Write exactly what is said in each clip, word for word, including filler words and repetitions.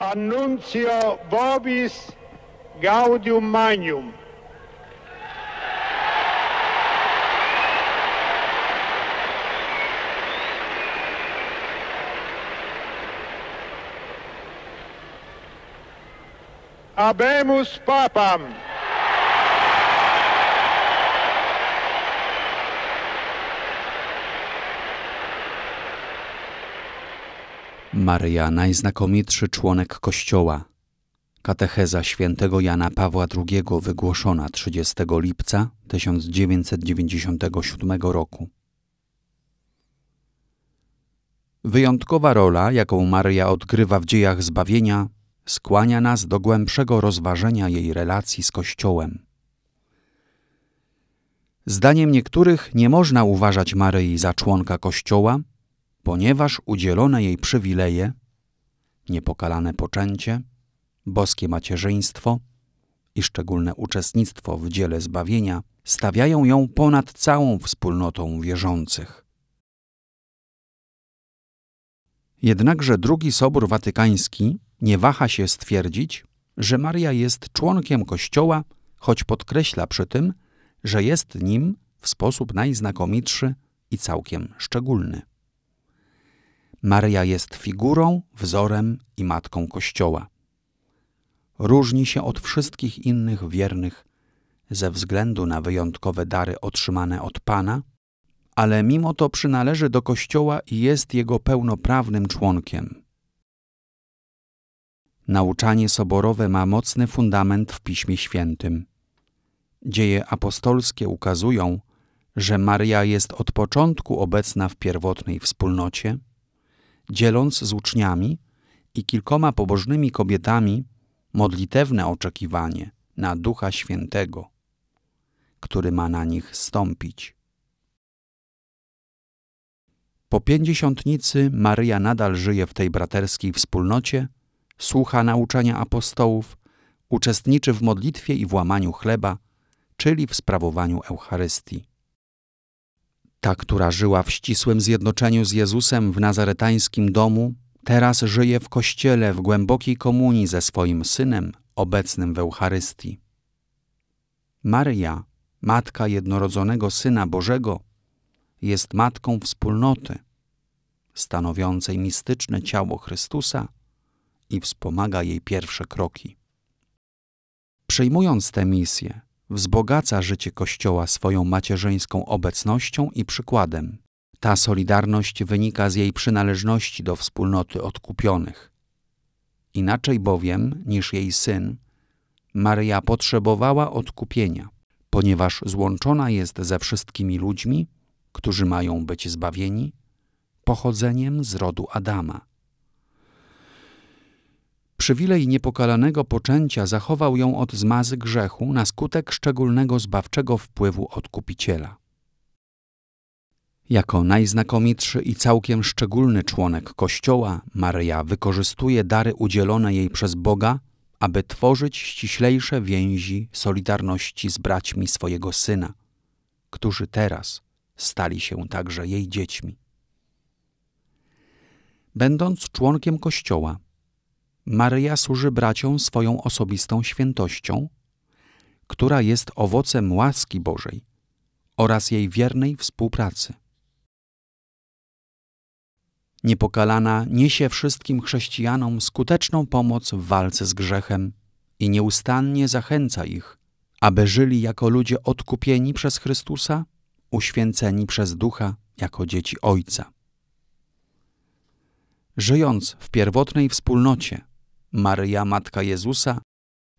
Annuncio vobis Gaudium Magnum. Habemus Papam. Maryja, najznakomitszy członek Kościoła. Katecheza świętego Jana Pawła drugiego wygłoszona trzydziestego lipca tysiąc dziewięćset dziewięćdziesiątego siódmego roku. Wyjątkowa rola, jaką Maryja odgrywa w dziejach zbawienia, skłania nas do głębszego rozważenia jej relacji z Kościołem. Zdaniem niektórych nie można uważać Maryi za członka Kościoła, ponieważ udzielone jej przywileje, niepokalane poczęcie, boskie macierzyństwo i szczególne uczestnictwo w dziele zbawienia stawiają ją ponad całą wspólnotą wierzących. Jednakże drugi Sobór Watykański nie waha się stwierdzić, że Maryja jest członkiem Kościoła, choć podkreśla przy tym, że jest nim w sposób najznakomitszy i całkiem szczególny. Maryja jest figurą, wzorem i matką Kościoła. Różni się od wszystkich innych wiernych ze względu na wyjątkowe dary otrzymane od Pana, ale mimo to przynależy do Kościoła i jest jego pełnoprawnym członkiem. Nauczanie soborowe ma mocny fundament w Piśmie Świętym. Dzieje apostolskie ukazują, że Maryja jest od początku obecna w pierwotnej wspólnocie, dzieląc z uczniami i kilkoma pobożnymi kobietami modlitewne oczekiwanie na Ducha Świętego, który ma na nich zstąpić. Po pięćdziesiątnicy Maryja nadal żyje w tej braterskiej wspólnocie, słucha nauczania apostołów, uczestniczy w modlitwie i w łamaniu chleba, czyli w sprawowaniu Eucharystii. Ta, która żyła w ścisłym zjednoczeniu z Jezusem w nazaretańskim domu, teraz żyje w Kościele w głębokiej komunii ze swoim Synem, obecnym w Eucharystii. Maryja, Matka Jednorodzonego Syna Bożego, jest matką wspólnoty, stanowiącej mistyczne ciało Chrystusa i wspomaga jej pierwsze kroki. Przyjmując tę misję, wzbogaca życie Kościoła swoją macierzyńską obecnością i przykładem. Ta solidarność wynika z jej przynależności do wspólnoty odkupionych. Inaczej bowiem niż jej syn, Maryja potrzebowała odkupienia, ponieważ złączona jest ze wszystkimi ludźmi, którzy mają być zbawieni, pochodzeniem z rodu Adama. Przywilej niepokalanego poczęcia zachował ją od zmazy grzechu na skutek szczególnego zbawczego wpływu Odkupiciela. Jako najznakomitszy i całkiem szczególny członek Kościoła, Maryja wykorzystuje dary udzielone jej przez Boga, aby tworzyć ściślejsze więzi solidarności z braćmi swojego Syna, którzy teraz stali się także jej dziećmi. Będąc członkiem Kościoła, Maryja służy braciom swoją osobistą świętością, która jest owocem łaski Bożej oraz jej wiernej współpracy. Niepokalana niesie wszystkim chrześcijanom skuteczną pomoc w walce z grzechem i nieustannie zachęca ich, aby żyli jako ludzie odkupieni przez Chrystusa, uświęceni przez Ducha jako dzieci Ojca. Żyjąc w pierwotnej wspólnocie, Maryja, Matka Jezusa,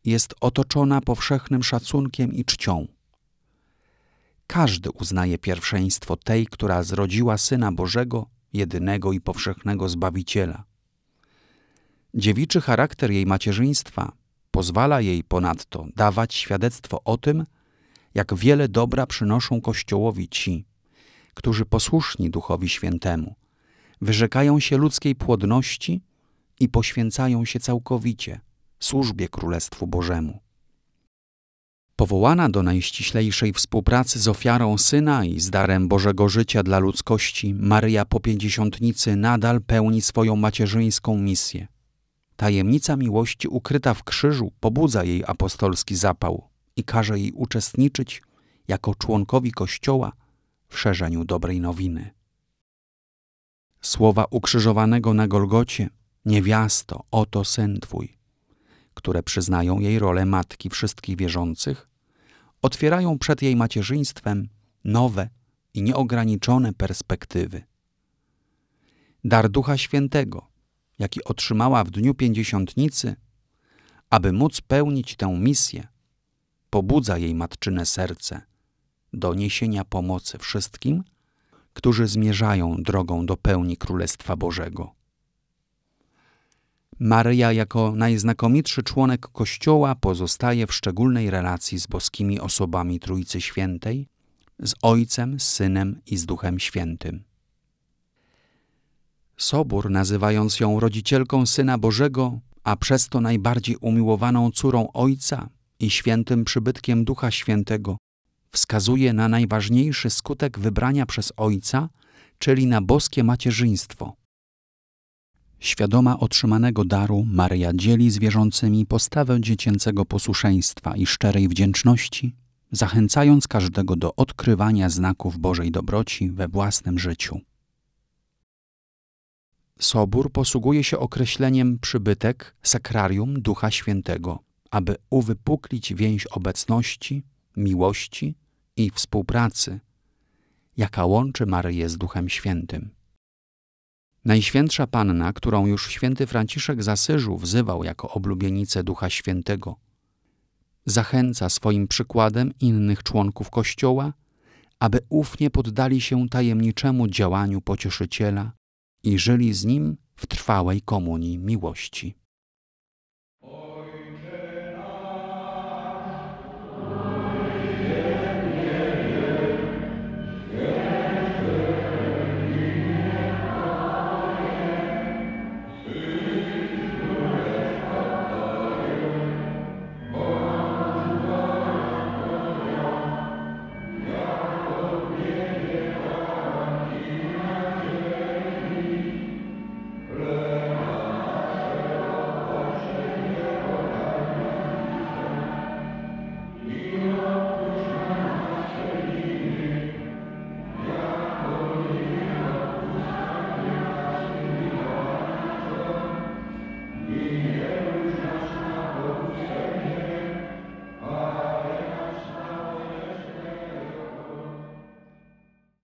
jest otoczona powszechnym szacunkiem i czcią. Każdy uznaje pierwszeństwo tej, która zrodziła Syna Bożego, jedynego i powszechnego Zbawiciela. Dziewiczy charakter jej macierzyństwa pozwala jej ponadto dawać świadectwo o tym, jak wiele dobra przynoszą Kościołowi ci, którzy posłuszni Duchowi Świętemu, wyrzekają się ludzkiej płodności i poświęcają się całkowicie służbie Królestwu Bożemu. Powołana do najściślejszej współpracy z ofiarą Syna i z darem Bożego życia dla ludzkości, Maryja po pięćdziesiątnicy nadal pełni swoją macierzyńską misję, Tajemnica miłości ukryta w krzyżu pobudza jej apostolski zapał i każe jej uczestniczyć jako członkowi Kościoła w szerzeniu dobrej nowiny. Słowa ukrzyżowanego na Golgocie: niewiasto, oto Syn Twój, które przyznają jej rolę matki wszystkich wierzących, otwierają przed jej macierzyństwem nowe i nieograniczone perspektywy. Dar Ducha Świętego, jaki otrzymała w dniu Pięćdziesiątnicy, aby móc pełnić tę misję, pobudza jej matczyne serce do niesienia pomocy wszystkim, którzy zmierzają drogą do pełni Królestwa Bożego. Maryja jako najznakomitszy członek Kościoła pozostaje w szczególnej relacji z boskimi osobami Trójcy Świętej, z Ojcem, z Synem i z Duchem Świętym. Sobór, nazywając ją rodzicielką Syna Bożego, a przez to najbardziej umiłowaną córą Ojca i świętym przybytkiem Ducha Świętego, wskazuje na najważniejszy skutek wybrania przez Ojca, czyli na boskie macierzyństwo. Świadoma otrzymanego daru, Maryja dzieli z wierzącymi postawę dziecięcego posłuszeństwa i szczerej wdzięczności, zachęcając każdego do odkrywania znaków Bożej dobroci we własnym życiu. Sobór posługuje się określeniem przybytek, sakrarium Ducha Świętego, aby uwypuklić więź obecności, miłości i współpracy, jaka łączy Maryję z Duchem Świętym. Najświętsza Panna, którą już święty Franciszek z Asyżu wzywał jako oblubienicę Ducha Świętego, zachęca swoim przykładem innych członków Kościoła, aby ufnie poddali się tajemniczemu działaniu Pocieszyciela i żyli z Nim w trwałej komunii miłości.